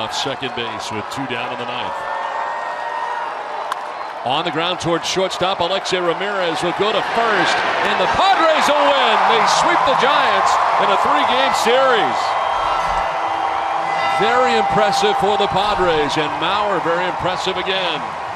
Off second base with two down in the ninth. On the ground towards shortstop, Alexei Ramirez will go to first, and the Padres will win. They sweep the Giants in a three-game series. Very impressive for the Padres, and Maurer very impressive again.